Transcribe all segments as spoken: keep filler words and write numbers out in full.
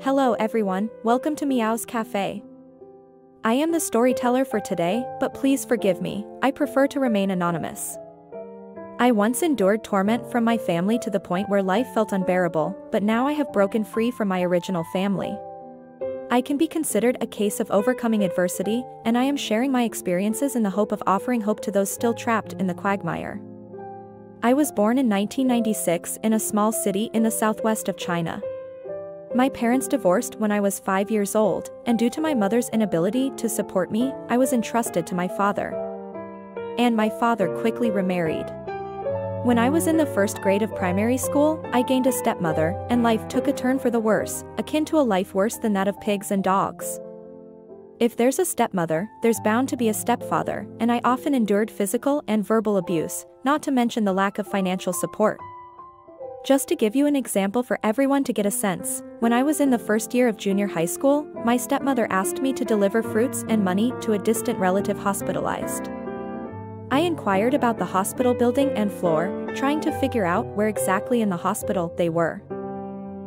Hello everyone, welcome to Meow's Café. I am the storyteller for today, but please forgive me, I prefer to remain anonymous. I once endured torment from my family to the point where life felt unbearable, but now I have broken free from my original family. I can be considered a case of overcoming adversity, and I am sharing my experiences in the hope of offering hope to those still trapped in the quagmire. I was born in nineteen ninety-six in a small city in the southwest of China. My parents divorced when I was five years old, and due to my mother's inability to support me, I was entrusted to my father. And my father quickly remarried. When I was in the first grade of primary school, I gained a stepmother, and life took a turn for the worse, akin to a life worse than that of pigs and dogs. If there's a stepmother, there's bound to be a stepfather, and I often endured physical and verbal abuse, not to mention the lack of financial support. Just to give you an example for everyone to get a sense, when I was in the first year of junior high school, my stepmother asked me to deliver fruits and money to a distant relative hospitalized. I inquired about the hospital building and floor, trying to figure out where exactly in the hospital they were.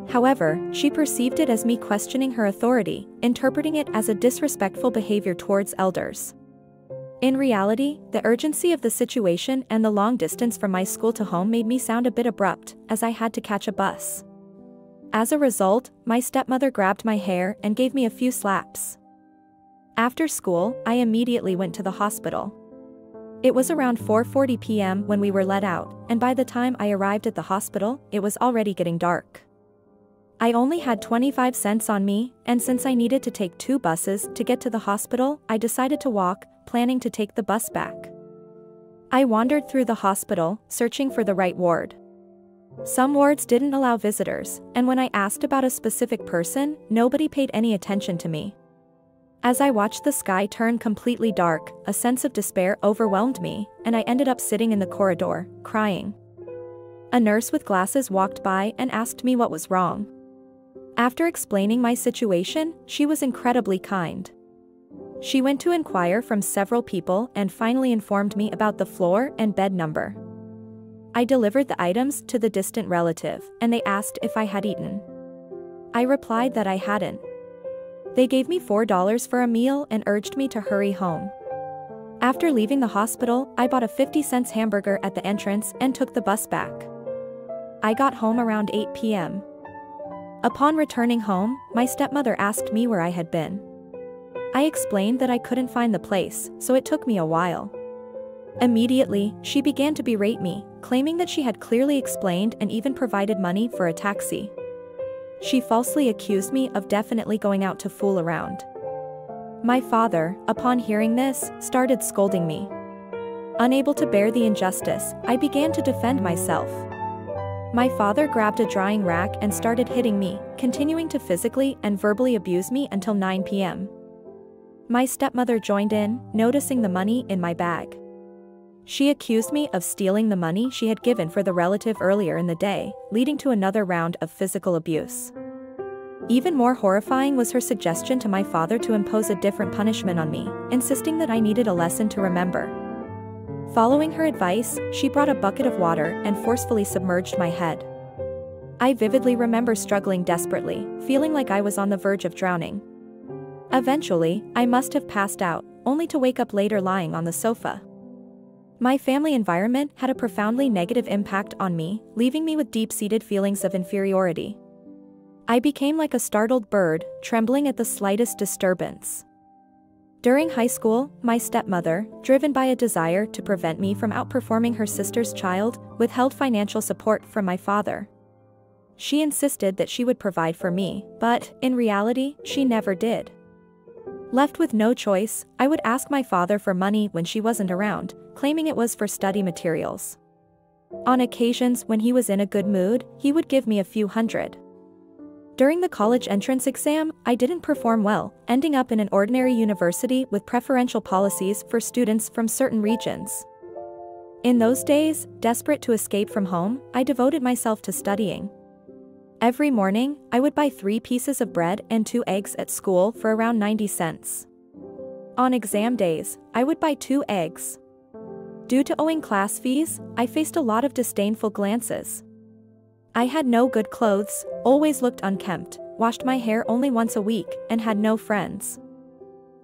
However, she perceived it as me questioning her authority, interpreting it as a disrespectful behavior towards elders. In reality, the urgency of the situation and the long distance from my school to home made me sound a bit abrupt, as I had to catch a bus. As a result, my stepmother grabbed my hair and gave me a few slaps. After school, I immediately went to the hospital. It was around four forty p m when we were let out, and by the time I arrived at the hospital, it was already getting dark. I only had twenty-five cents on me, and since I needed to take two buses to get to the hospital, I decided to walk, planning to take the bus back. I wandered through the hospital, searching for the right ward. Some wards didn't allow visitors, and when I asked about a specific person, nobody paid any attention to me. As I watched the sky turn completely dark, a sense of despair overwhelmed me, and I ended up sitting in the corridor, crying. A nurse with glasses walked by and asked me what was wrong. After explaining my situation, she was incredibly kind. She went to inquire from several people and finally informed me about the floor and bed number. I delivered the items to the distant relative, and they asked if I had eaten. I replied that I hadn't. They gave me four dollars for a meal and urged me to hurry home. After leaving the hospital, I bought a fifty cents hamburger at the entrance and took the bus back. I got home around eight p m Upon returning home, my stepmother asked me where I had been. I explained that I couldn't find the place, so it took me a while. Immediately, she began to berate me, claiming that she had clearly explained and even provided money for a taxi. She falsely accused me of definitely going out to fool around. My father, upon hearing this, started scolding me. Unable to bear the injustice, I began to defend myself. My father grabbed a drying rack and started hitting me, continuing to physically and verbally abuse me until nine p m My stepmother joined in, noticing the money in my bag. She accused me of stealing the money she had given for the relative earlier in the day, leading to another round of physical abuse. Even more horrifying was her suggestion to my father to impose a different punishment on me, insisting that I needed a lesson to remember. Following her advice, she brought a bucket of water and forcefully submerged my head. I vividly remember struggling desperately, feeling like I was on the verge of drowning. Eventually, I must have passed out, only to wake up later lying on the sofa. My family environment had a profoundly negative impact on me, leaving me with deep-seated feelings of inferiority. I became like a startled bird, trembling at the slightest disturbance. During high school, my stepmother, driven by a desire to prevent me from outperforming her sister's child, withheld financial support from my father. She insisted that she would provide for me, but, in reality, she never did. Left with no choice, I would ask my father for money when she wasn't around, claiming it was for study materials. On occasions when he was in a good mood, he would give me a few hundred. During the college entrance exam, I didn't perform well, ending up in an ordinary university with preferential policies for students from certain regions. In those days, desperate to escape from home, I devoted myself to studying. Every morning, I would buy three pieces of bread and two eggs at school for around ninety cents. On exam days, I would buy two eggs. Due to owing class fees, I faced a lot of disdainful glances. I had no good clothes, always looked unkempt, washed my hair only once a week, and had no friends.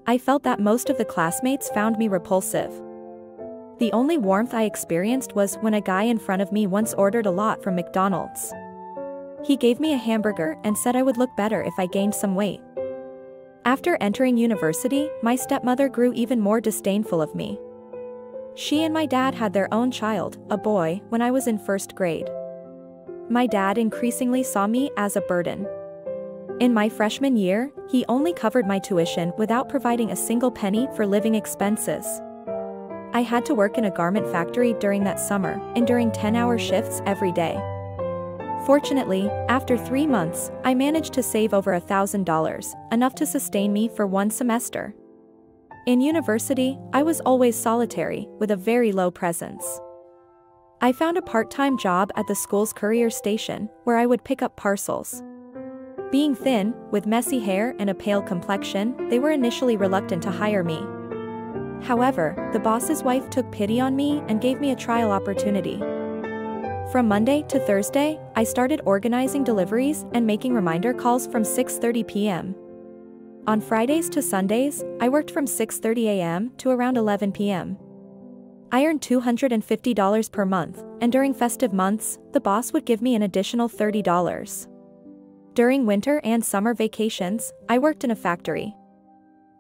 I felt that most of the classmates found me repulsive. The only warmth I experienced was when a guy in front of me once ordered a lot from McDonald's. He gave me a hamburger and said I would look better if I gained some weight. After entering university, my stepmother grew even more disdainful of me. She and my dad had their own child, a boy, when I was in first grade. My dad increasingly saw me as a burden. In my freshman year, he only covered my tuition without providing a single penny for living expenses. I had to work in a garment factory during that summer, enduring ten-hour shifts every day. Fortunately, after three months, I managed to save over one thousand dollars, enough to sustain me for one semester. In university, I was always solitary, with a very low presence. I found a part-time job at the school's courier station, where I would pick up parcels. Being thin, with messy hair and a pale complexion, they were initially reluctant to hire me. However, the boss's wife took pity on me and gave me a trial opportunity. From Monday to Thursday, I started organizing deliveries and making reminder calls from six thirty p m On Fridays to Sundays, I worked from six thirty a m to around eleven p m I earned two hundred fifty dollars per month, and during festive months, the boss would give me an additional thirty dollars. During winter and summer vacations, I worked in a factory.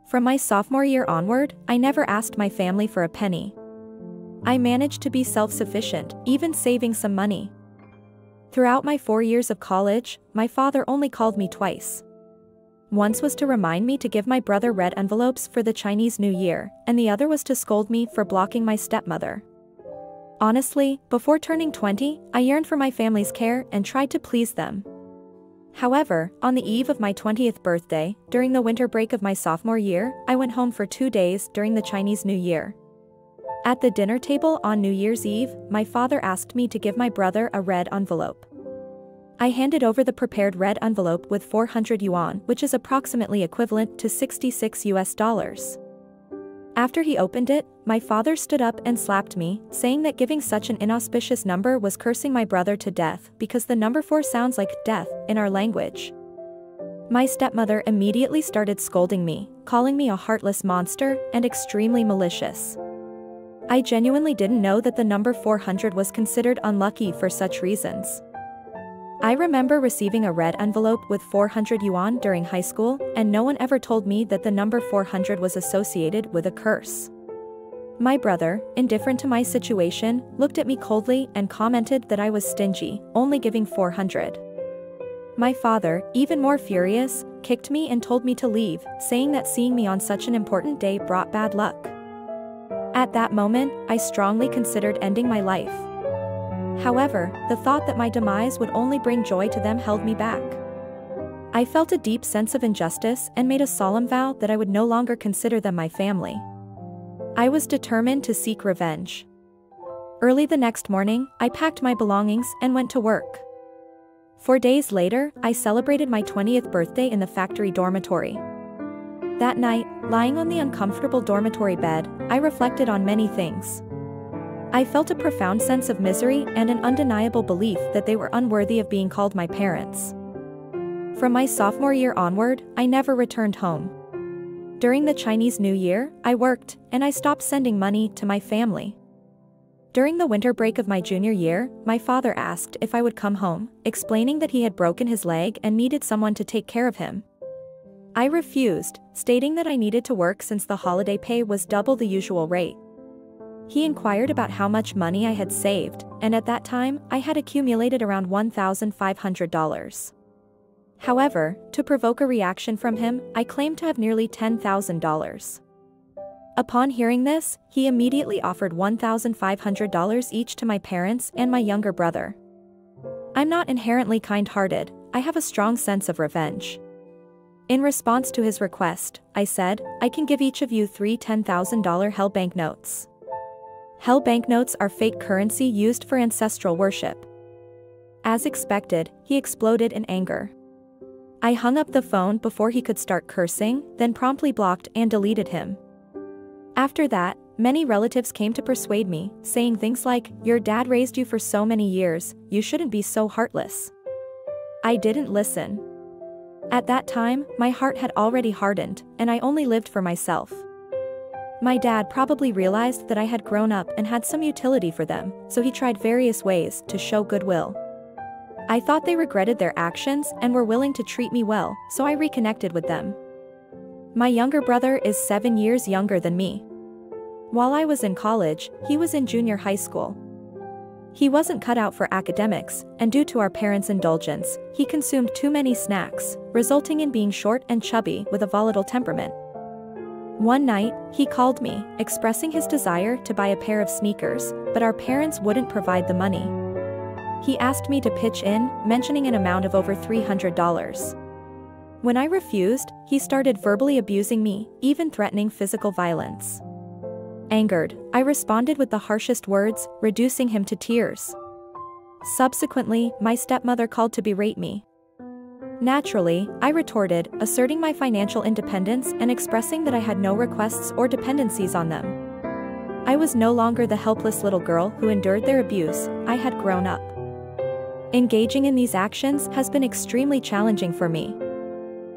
From my sophomore year onward, I never asked my family for a penny. I managed to be self-sufficient, even saving some money. Throughout my four years of college, my father only called me twice. Once was to remind me to give my brother red envelopes for the Chinese New Year, and the other was to scold me for blocking my stepmother. Honestly, before turning twenty, I yearned for my family's care and tried to please them. However, on the eve of my twentieth birthday, during the winter break of my sophomore year, I went home for two days during the Chinese New Year. At the dinner table on New Year's Eve, my father asked me to give my brother a red envelope. I handed over the prepared red envelope with four hundred yuan, which is approximately equivalent to sixty-six U S dollars. After he opened it, my father stood up and slapped me, saying that giving such an inauspicious number was cursing my brother to death because the number four sounds like death in our language. My stepmother immediately started scolding me, calling me a heartless monster and extremely malicious. I genuinely didn't know that the number four hundred was considered unlucky for such reasons. I remember receiving a red envelope with four hundred yuan during high school, and no one ever told me that the number four hundred was associated with a curse. My brother, indifferent to my situation, looked at me coldly and commented that I was stingy, only giving four hundred. My father, even more furious, kicked me and told me to leave, saying that seeing me on such an important day brought bad luck. At that moment, I strongly considered ending my life. However, the thought that my demise would only bring joy to them held me back. I felt a deep sense of injustice and made a solemn vow that I would no longer consider them my family. I was determined to seek revenge. Early the next morning, I packed my belongings and went to work. Four days later, I celebrated my twentieth birthday in the factory dormitory. That night, lying on the uncomfortable dormitory bed, I reflected on many things. I felt a profound sense of misery and an undeniable belief that they were unworthy of being called my parents. From my sophomore year onward, I never returned home. During the Chinese New Year, I worked, and I stopped sending money to my family. During the winter break of my junior year, my father asked if I would come home, explaining that he had broken his leg and needed someone to take care of him. I refused, stating that I needed to work since the holiday pay was double the usual rate. He inquired about how much money I had saved, and at that time, I had accumulated around one thousand five hundred dollars. However, to provoke a reaction from him, I claimed to have nearly ten thousand dollars. Upon hearing this, he immediately offered one thousand five hundred dollars each to my parents and my younger brother. I'm not inherently kind-hearted, I have a strong sense of revenge. In response to his request, I said, "I can give each of you three ten thousand dollar hell banknotes." Hell banknotes are fake currency used for ancestral worship. As expected, he exploded in anger. I hung up the phone before he could start cursing, then promptly blocked and deleted him. After that, many relatives came to persuade me, saying things like, "Your dad raised you for so many years, you shouldn't be so heartless." I didn't listen. At that time, my heart had already hardened, and I only lived for myself. My dad probably realized that I had grown up and had some utility for them, so he tried various ways to show goodwill. I thought they regretted their actions and were willing to treat me well, so I reconnected with them. My younger brother is seven years younger than me. While I was in college, he was in junior high school. He wasn't cut out for academics, and due to our parents' indulgence, he consumed too many snacks, resulting in being short and chubby with a volatile temperament. One night, he called me, expressing his desire to buy a pair of sneakers, but our parents wouldn't provide the money. He asked me to pitch in, mentioning an amount of over three hundred dollars. When I refused, he started verbally abusing me, even threatening physical violence. Angered, I responded with the harshest words, reducing him to tears. Subsequently, my stepmother called to berate me. Naturally, I retorted, asserting my financial independence and expressing that I had no requests or dependencies on them. I was no longer the helpless little girl who endured their abuse, I had grown up. Engaging in these actions has been extremely challenging for me.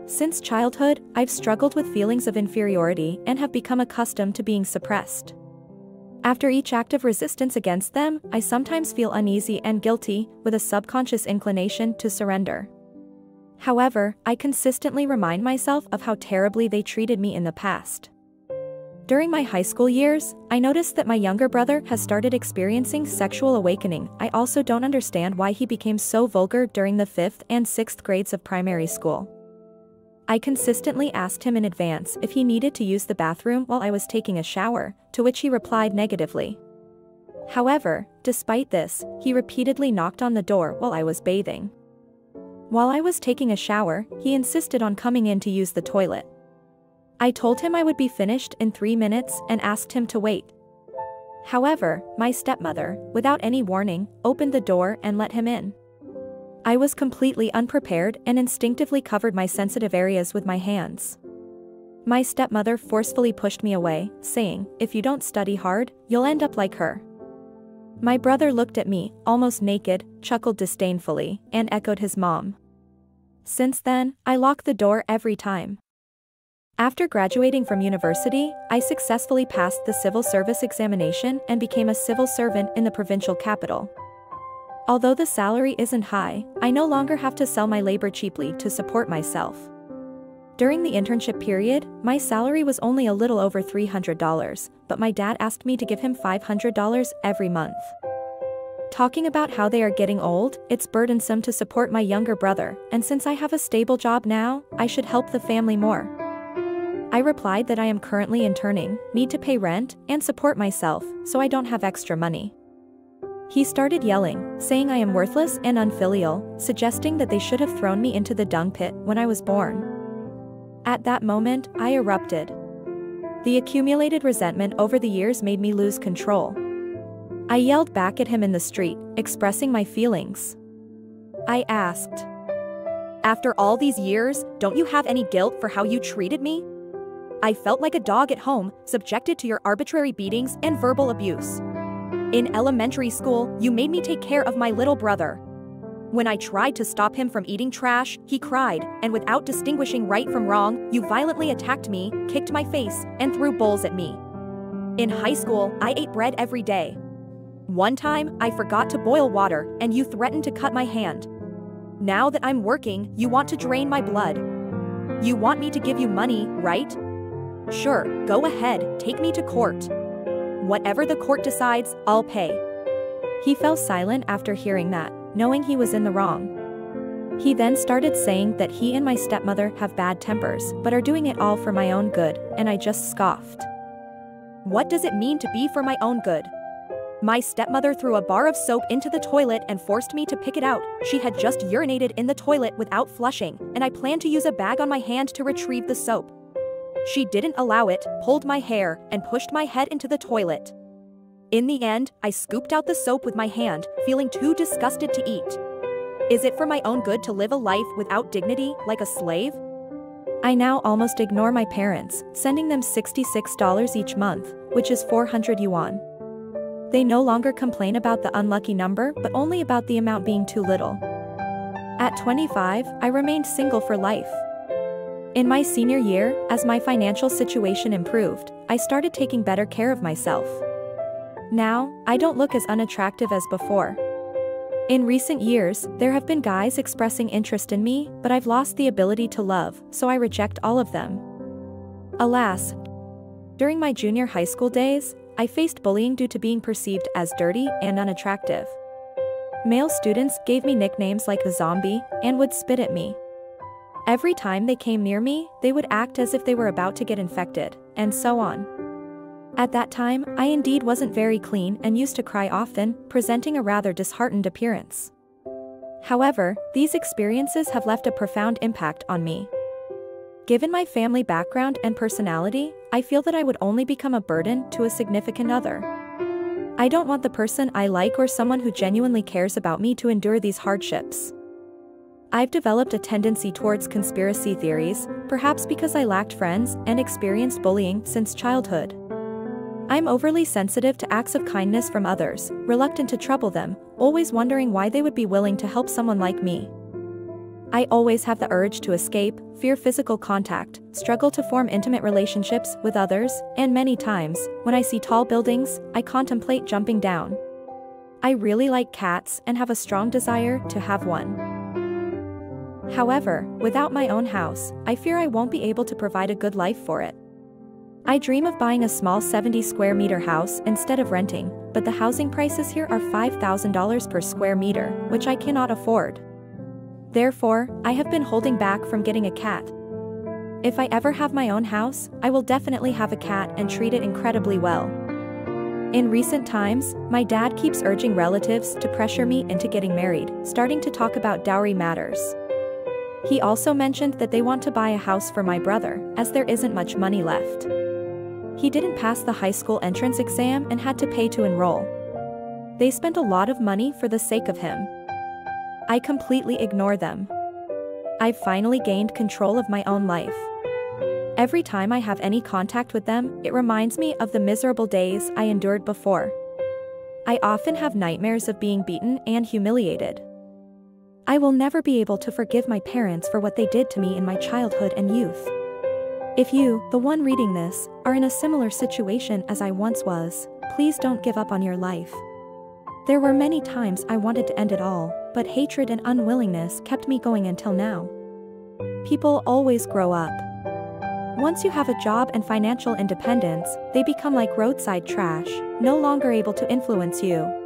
Since childhood, I've struggled with feelings of inferiority and have become accustomed to being suppressed. After each act of resistance against them, I sometimes feel uneasy and guilty, with a subconscious inclination to surrender. However, I consistently remind myself of how terribly they treated me in the past. During my high school years, I noticed that my younger brother has started experiencing sexual awakening. I also don't understand why he became so vulgar during the fifth and sixth grades of primary school. I consistently asked him in advance if he needed to use the bathroom while I was taking a shower, to which he replied negatively. However, despite this, he repeatedly knocked on the door while I was bathing. While I was taking a shower, he insisted on coming in to use the toilet. I told him I would be finished in three minutes and asked him to wait. However, my stepmother, without any warning, opened the door and let him in. I was completely unprepared and instinctively covered my sensitive areas with my hands. My stepmother forcefully pushed me away, saying, "If you don't study hard, you'll end up like her." My brother looked at me, almost naked, chuckled disdainfully, and echoed his mom. Since then, I lock the door every time. After graduating from university, I successfully passed the civil service examination and became a civil servant in the provincial capital. Although the salary isn't high, I no longer have to sell my labor cheaply to support myself. During the internship period, my salary was only a little over three hundred dollars, but my dad asked me to give him five hundred dollars every month. Talking about how they are getting old, it's burdensome to support my younger brother, and since I have a stable job now, I should help the family more. I replied that I am currently interning, need to pay rent, and support myself, so I don't have extra money. He started yelling, saying I am worthless and unfilial, suggesting that they should have thrown me into the dung pit when I was born. At that moment, I erupted. The accumulated resentment over the years made me lose control. I yelled back at him in the street, expressing my feelings. I asked, "After all these years, don't you have any guilt for how you treated me? I felt like a dog at home, subjected to your arbitrary beatings and verbal abuse. In elementary school, you made me take care of my little brother. When I tried to stop him from eating trash, he cried, and without distinguishing right from wrong, you violently attacked me, kicked my face, and threw bowls at me. In high school, I ate bread every day. One time, I forgot to boil water, and you threatened to cut my hand. Now that I'm working, you want to drain my blood. You want me to give you money, right? Sure, go ahead, take me to court. Whatever the court decides, I'll pay." He fell silent after hearing that, knowing he was in the wrong. He then started saying that he and my stepmother have bad tempers, but are doing it all for my own good, and I just scoffed. "What does it mean to be for my own good? My stepmother threw a bar of soap into the toilet and forced me to pick it out. She had just urinated in the toilet without flushing, and I planned to use a bag on my hand to retrieve the soap. She didn't allow it, pulled my hair, and pushed my head into the toilet. In the end, I scooped out the soap with my hand, feeling too disgusted to eat. Is it for my own good to live a life without dignity, like a slave?" I now almost ignore my parents, sending them sixty-six dollars each month, which is four hundred yuan. They no longer complain about the unlucky number, but only about the amount being too little. At twenty-five, I remained single for life. In my senior year, as my financial situation improved, I started taking better care of myself. Now, I don't look as unattractive as before. In recent years, there have been guys expressing interest in me, but I've lost the ability to love, so I reject all of them. Alas, during my junior high school days, I faced bullying due to being perceived as dirty and unattractive. Male students gave me nicknames like the zombie and would spit at me. Every time they came near me, they would act as if they were about to get infected, and so on. At that time, I indeed wasn't very clean and used to cry often, presenting a rather disheartened appearance. However, these experiences have left a profound impact on me. Given my family background and personality, I feel that I would only become a burden to a significant other. I don't want the person I like or someone who genuinely cares about me to endure these hardships. I've developed a tendency towards conspiracy theories, perhaps because I lacked friends and experienced bullying since childhood. I'm overly sensitive to acts of kindness from others, reluctant to trouble them, always wondering why they would be willing to help someone like me. I always have the urge to escape, fear physical contact, struggle to form intimate relationships with others, and many times, when I see tall buildings, I contemplate jumping down. I really like cats and have a strong desire to have one. However, without my own house, I fear I won't be able to provide a good life for it. I dream of buying a small seventy square meter house instead of renting, but the housing prices here are five thousand dollars per square meter, which I cannot afford. Therefore, I have been holding back from getting a cat. If I ever have my own house, I will definitely have a cat and treat it incredibly well. In recent times, my dad keeps urging relatives to pressure me into getting married, starting to talk about dowry matters. He also mentioned that they want to buy a house for my brother, as there isn't much money left. He didn't pass the high school entrance exam and had to pay to enroll. They spent a lot of money for the sake of him. I completely ignore them. I've finally gained control of my own life. Every time I have any contact with them, it reminds me of the miserable days I endured before. I often have nightmares of being beaten and humiliated. I will never be able to forgive my parents for what they did to me in my childhood and youth. If you, the one reading this, are in a similar situation as I once was, please don't give up on your life. There were many times I wanted to end it all, but hatred and unwillingness kept me going until now. People always grow up. Once you have a job and financial independence, they become like roadside trash, no longer able to influence you.